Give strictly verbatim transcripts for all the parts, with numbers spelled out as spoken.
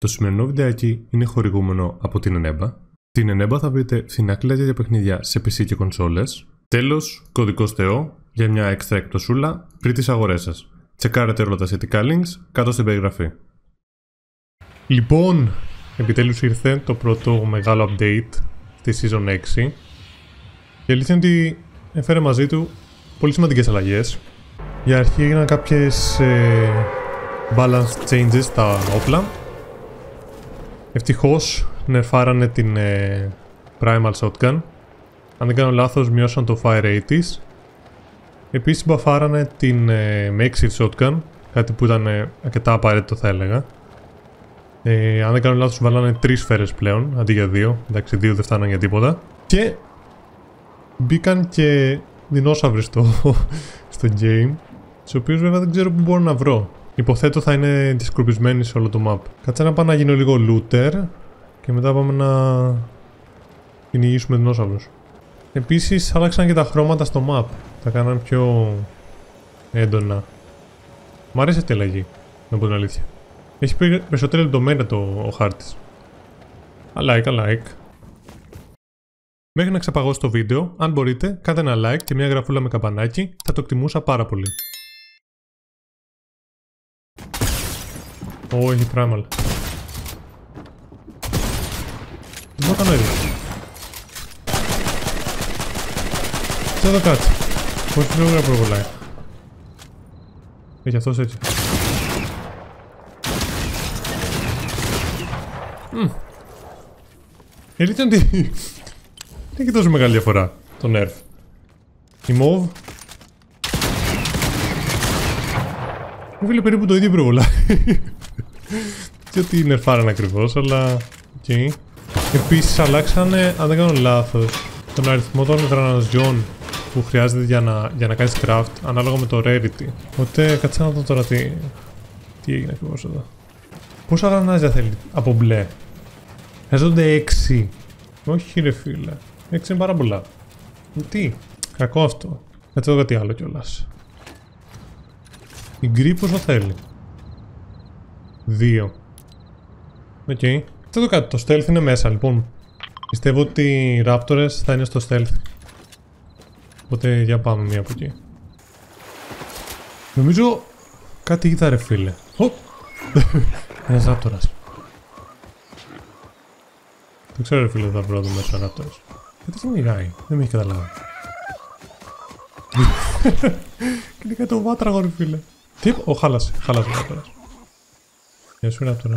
Το σημερινό βιντεάκι είναι χορηγούμενο από την ENEBA. Την ENEBA θα βρείτε φθηνά κλειδιά για παιχνίδια σε πι σι και κονσόλες. Τέλος, κωδικός θεό για μια έξτρα εκπτωσούλα πριν τις αγορές σας. Τσεκάρετε όλα τα σχετικά links κάτω στην περιγραφή. Λοιπόν, επιτέλους ήρθε το πρώτο μεγάλο update της Season έξι. Η αλήθεια είναι ότι έφερε μαζί του πολύ σημαντικές αλλαγές. Για αρχή έγιναν κάποιες ε, balance changes στα όπλα. Ευτυχώς νερφάρανε την ε, Primal Shotgun. Αν δεν κάνω λάθος μειώσαν το fire rate της. Επίσης μπαφάρανε την ε, Maxil Shotgun, κάτι που ήταν ε, αρκετά απαραίτητο θα έλεγα. Ε, αν δεν κάνω λάθος βάλανε τρεις σφαίρες πλέον αντί για δύο. Εντάξει, δύο δεν φτάναν για τίποτα. Και μπήκαν και δεινόσαυροι στο, στο game, τους οποίους βέβαια δεν ξέρω που μπορώ να βρω. Υποθέτω θα είναι δισκρουπισμένοι σε όλο το map. Κάτσε να πάω να γίνω λίγο looter και μετά πάμε να κυνηγήσουμε δεινόσαυρους. Επίσης άλλαξαν και τα χρώματα στο map, τα κάναν πιο έντονα. Μ' αρέσει αυτή η αλλαγή, να πω την αλήθεια. Έχει περισσότερη λεπτομέρεια το ο χάρτης. Αλλά like, αλλά like. Μέχρι να ξαπαγώσει το βίντεο, αν μπορείτε, κάντε ένα like και μια γραφούλα με καμπανάκι, θα το εκτιμούσα πάρα πολύ. Ω, έχει πράγμα. Εδώ κάνω έδειξη. Τι εδώ κάτσε. Πολύ φιλόγρα προβολάει. Έχει αυτός έτσι. Μμμ. Ελίτε ότι... Δεν έχει τόσο μεγάλη διαφορά το nerf. Η Move. Μου φίλε περίπου το ίδιο προβολάει. Και ότι νερφάραν ακριβώς, αλλά... Okay. Επίσης αλλάξανε, αν δεν κάνω λάθος, τον αριθμό των γραναζιών που χρειάζεται για να, για να κάνεις craft, ανάλογα με το rarity. Οπότε κάτσε να δω τώρα τι... Τι έγινε ακριβώς εδώ. Πόσα γρανάζια θέλει από μπλε. Χρειάζονται έξι. Όχι ρε φίλε. έξι είναι πάρα πολλά. Τι. Κακό αυτό. Κάτσε εδώ κάτι άλλο κιόλας. Η γκρι πόσο θέλει. Δύο. Οκ. Okay. Αυτό το κάτι. Το stealth είναι μέσα λοιπόν. Πιστεύω ότι οι raptors θα είναι στο stealth. Οπότε για πάμε μία από εκεί. Νομίζω κάτι είδα ρε φίλε. Ωπ. Ένας raptors. Δεν ξέρω ρε φίλε θα βρω εδώ μέσα ο raptors. Γιατί κυνηγάει. Δεν με έχει καταλάβει. Κυνηγάει το βάτραγο ρε φίλε. Τι. Ω χάλασε. Χάλασε ο raptors. Γεια σου Ράπτορα.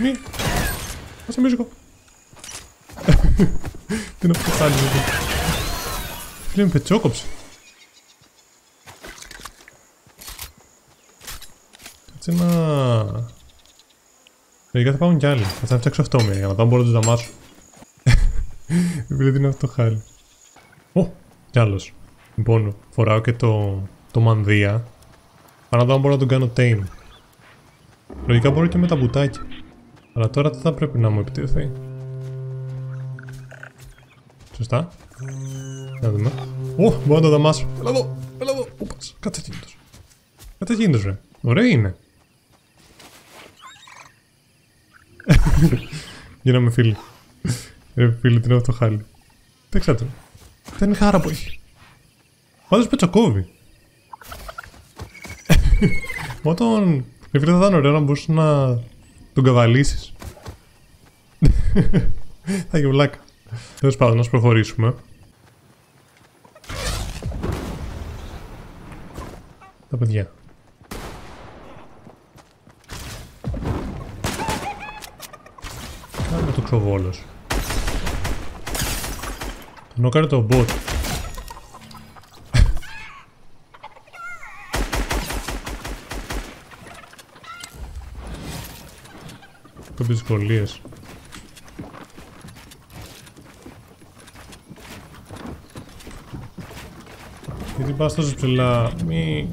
Μη. Άσε μίζικο. Τι να πω πάλι εδώ. Φίλε με πετσόκοψε. Κάτσε να... Μερικά θα πάμε κι άλλοι. Κάτσε να φτιάξω αυτό μερικά. Μετά μπορώ να τους δαμάσω. Φίλε τι είναι αυτό το χάλι. Ω. Κι άλλος. Λοιπόν φοράω και το... Το μανδύα. Άρα εδώ μπορώ να τον κάνω tame. Λογικά μπορώ και με τα μπουτάκια. Αλλά τώρα δεν θα πρέπει να μου επιτεθεί. Σωστά. Να δούμε. Ω, μπορώ να το δαμάσω. Έλα εδώ, έλα εδώ. Ούπας, κάτσε κίνητος. Κάτσε κίνητος ρε. Ωραία είναι. Γίναμε φίλοι. Ρε φίλοι, τι είναι αυτό το χάλι. Δεν ξέρω. Δεν είναι χάρα που έχει. Πάντως πετσοκόβει. Μα τον... Ρε φίλε θα ήταν ωραίο να μπορούσες να τον καβαλήσεις. Θα είχε βλάκα. Τέλος πάντων, να σου προχωρήσουμε. Τα παιδιά. Κάμε το ξοβόλος. Ενώ κάνει το bot. Δυσκολίες. Γιατί πας τόσο ψηλά, μη...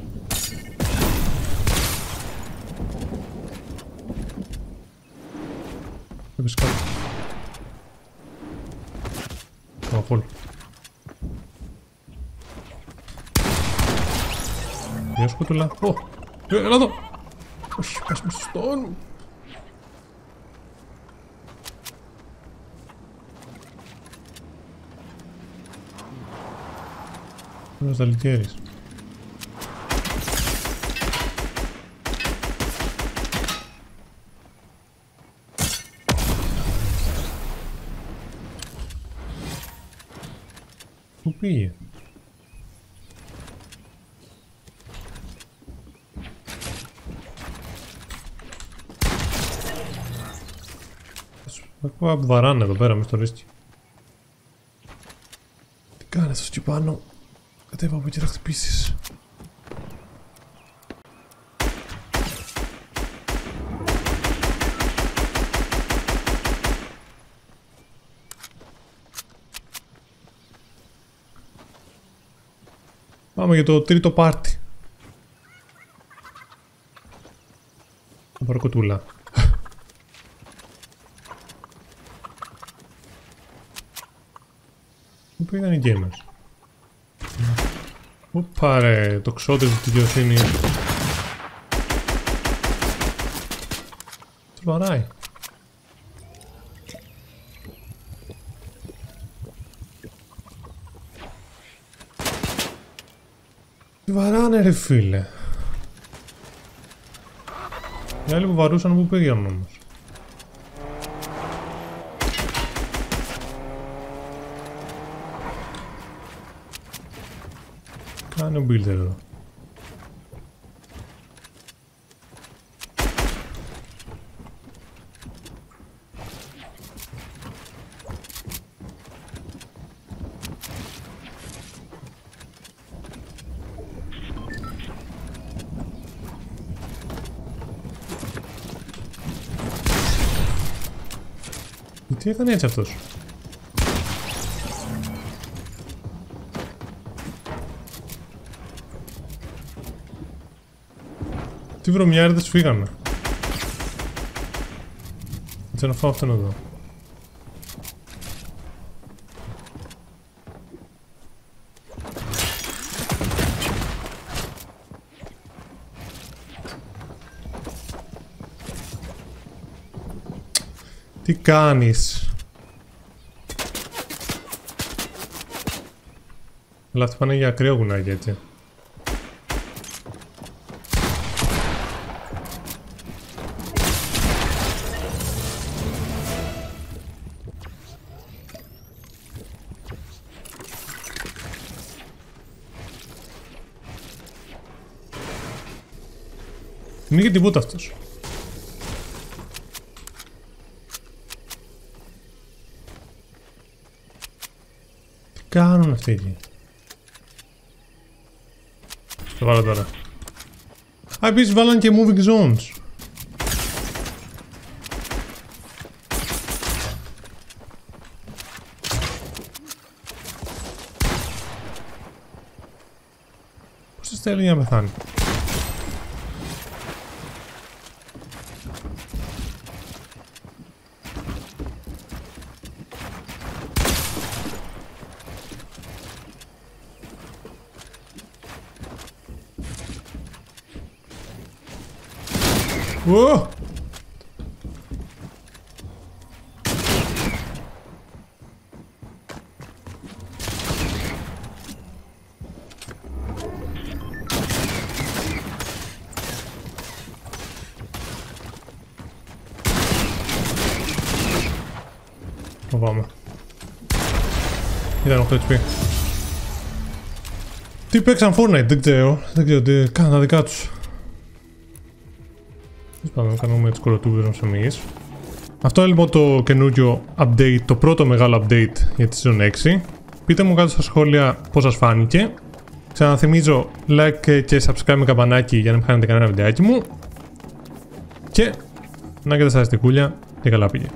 Έπεις κάτω. Καβαφόλ. Μια σκοτουλά. Ω! Έλα εδώ! Όχι, πέσουμε στους τόνους. Ένας αλικέρης. Πού πήγε? Ακούω από βαράνε εδώ πέρα μες στο ρίσκι. Τι κάνεις στο σκυπάνο? Κατέβα από εκεί να χτυπήσεις. Πάμε για το τρίτο πάρτι. Θα πάρω κοτούλα. Πού πήγαν οι γκέιμερς? Οπα ρε, το ξόντες της δικαιοσύνης. Τους βαράει. Τους βαράνε ρε φίλε. Οι άλλοι που βαρούσαν που πήγαιναν όμως. Κάνε ο builder εδώ. Τι έκανε έτσι αυτός? Τι βρωμιάριδες φύγανε. Έτσι να φάω αυτόν εδώ. Τι κάνεις? Αλλά αυτοί πάνε για ακραίο γουνάκι έτσι. Είναι και τίποτα αυτός. Τι κάνουν αυτοί εκεί? Το βάλω τώρα. Α, επίσης βάλαν και moving zones. Πώς σας θέλει να πεθάνει? Ω! Φοβάμαι. Ήταν οκτώ έιτς πι. Τι παίξαν Fortnite, δεν ξέρω. Δεν ξέρω τι κάνουν τα δικά τους. Πάμε, κάνουμε τις κολοτούμπες μας εμείς. Αυτό είναι λοιπόν το καινούριο update, το πρώτο μεγάλο update για τη Season έξι. Πείτε μου κάτω στα σχόλια πώς σας φάνηκε. Ξαναθυμίζω like και subscribe με καμπανάκι για να μην χάνετε κανένα βιντεάκι μου. Και να και τα στατιστικούλια και καλά πήγε.